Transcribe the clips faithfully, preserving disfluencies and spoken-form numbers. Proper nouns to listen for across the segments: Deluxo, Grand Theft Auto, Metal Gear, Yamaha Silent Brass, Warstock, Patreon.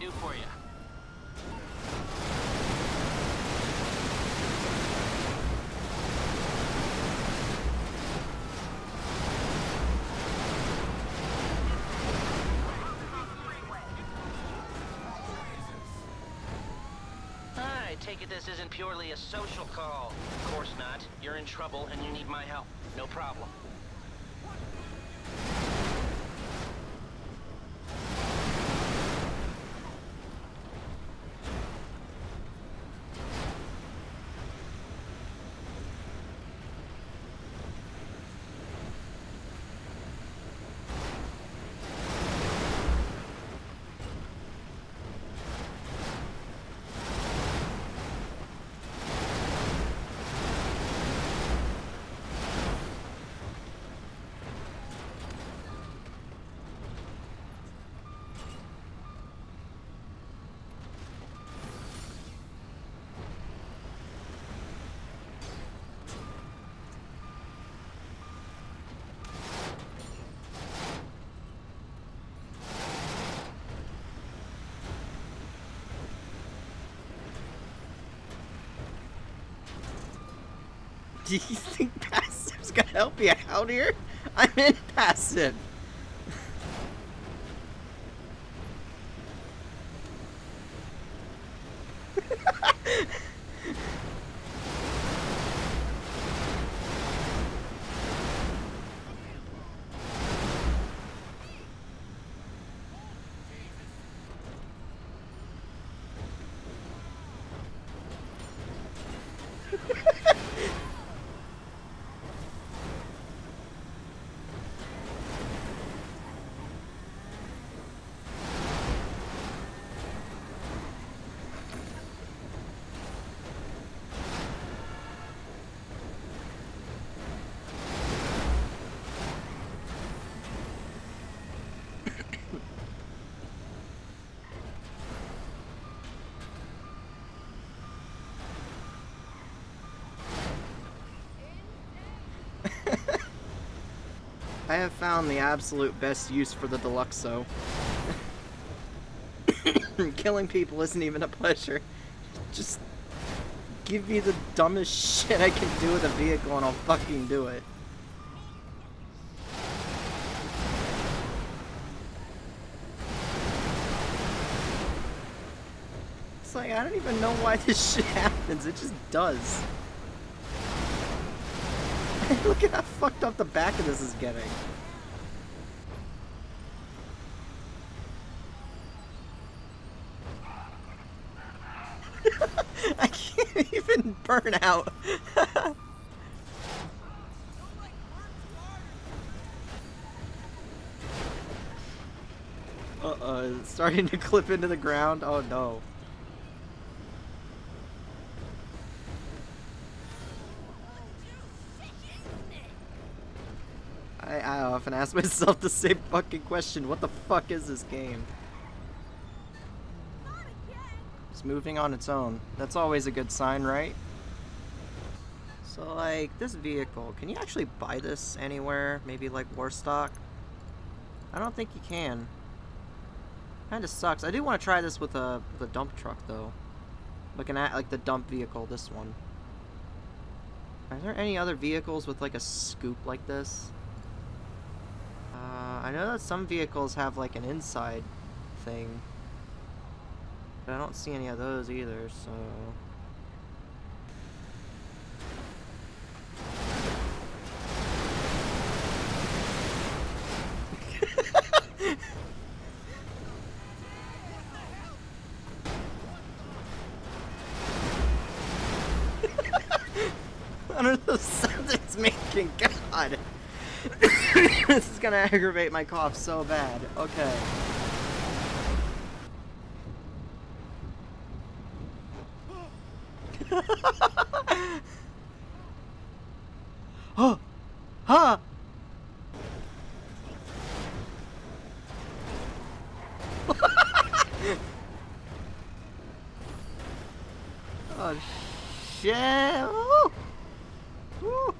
do for you? I take it this isn't purely a social call. Of course not. You're in trouble and you need my help. No problem. Do you think passive's gonna help you out here? I'm in passive. I have found the absolute best use for the Deluxo. Killing people isn't even a pleasure. Just give me the dumbest shit I can do with a vehicle and I'll fucking do it. It's like, I don't even know why this shit happens, it just does. Look at how fucked up the back of this is getting. I can't even burn out. Uh-oh, it's starting to clip into the ground. Oh no. I often ask myself the same fucking question. What the fuck is this game? It's moving on its own. That's always a good sign, right? So, like, this vehicle, can you actually buy this anywhere? Maybe, like, Warstock? I don't think you can. Kinda sucks. I do want to try this with a, with a dump truck, though. Looking at, like, the dump vehicle, this one. Are there any other vehicles with, like, a scoop like this? I know that some vehicles have like an inside thing, but I don't see any of those either, so... I don't know the sound it's making, God! This is gonna aggravate my cough so bad. Okay. Oh! Huh! Oh shit! Woo! Woo!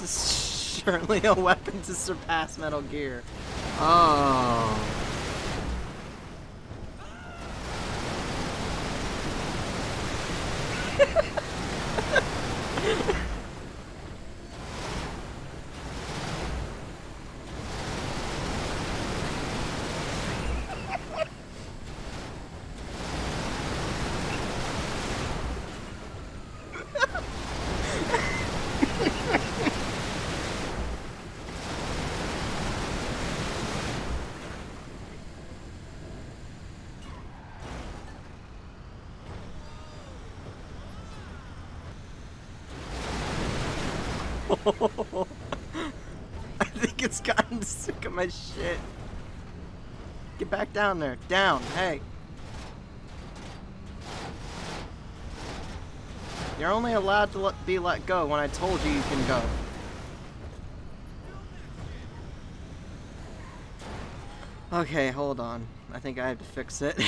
this is surely a weapon to surpass Metal Gear. Oh. I think it's gotten sick of my shit. Get back down there. Down. Hey. You're only allowed to let, be let go when I told you you can go. Okay, hold on. I think I have to fix it.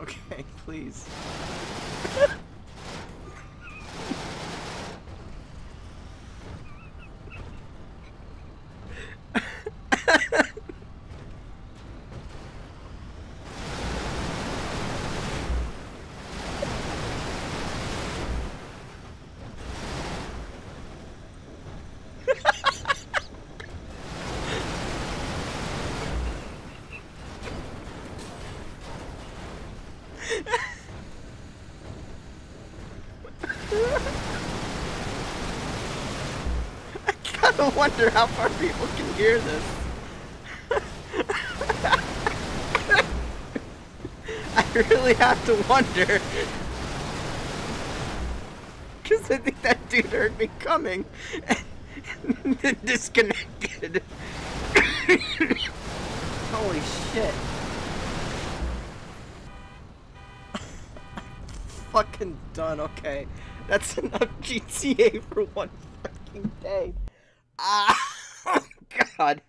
Okay, please. I wonder how far people can hear this. I really have to wonder. Because I think that dude heard me coming and then disconnected. Holy shit. I'm fucking done, okay. That's enough G T A for one fucking day. Ah, oh, God.